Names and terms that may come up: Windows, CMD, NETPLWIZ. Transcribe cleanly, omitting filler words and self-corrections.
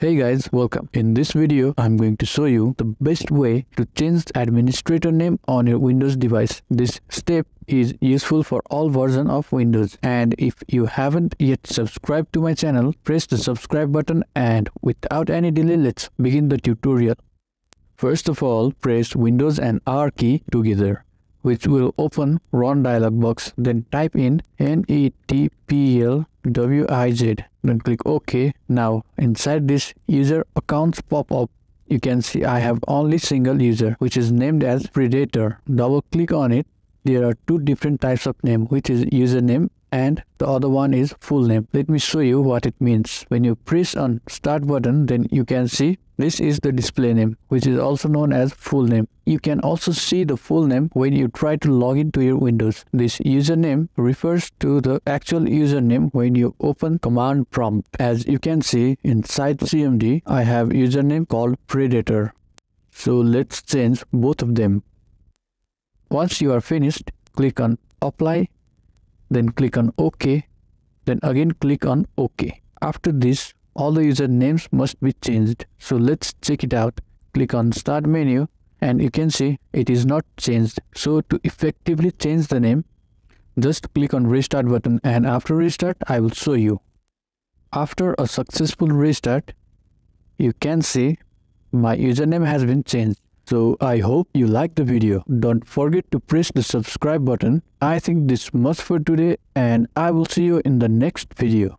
Hey guys, welcome. In this video, I'm going to show you the best way to change the administrator name on your Windows device. This step is useful for all versions of Windows. And if you haven't yet subscribed to my channel, press the subscribe button and without any delay, let's begin the tutorial. First of all, press Windows and R key together, which will open Run dialog box. Then type in NETPLWIZ. Then click OK. Now inside this user accounts pop up, you can see I have only single user, which is named as Predator. Double click on it. There are two different types of name, which is username and the other one is full name. Let me show you what it means. When you press on start button, then you can see this is the display name, which is also known as full name. You can also see the full name when you try to log into your Windows. This username refers to the actual username when you open command prompt. As you can see inside CMD, I have username called Predator. So let's change both of them. Once you are finished, click on Apply, then click on OK, then again click on OK. After this, all the usernames must be changed. So let's check it out. Click on Start menu and you can see it is not changed. So to effectively change the name, just click on Restart button, and after restart, I will show you. After a successful restart, you can see my username has been changed. So I hope you liked the video. Don't forget to press the subscribe button. I think this much for today and I will see you in the next video.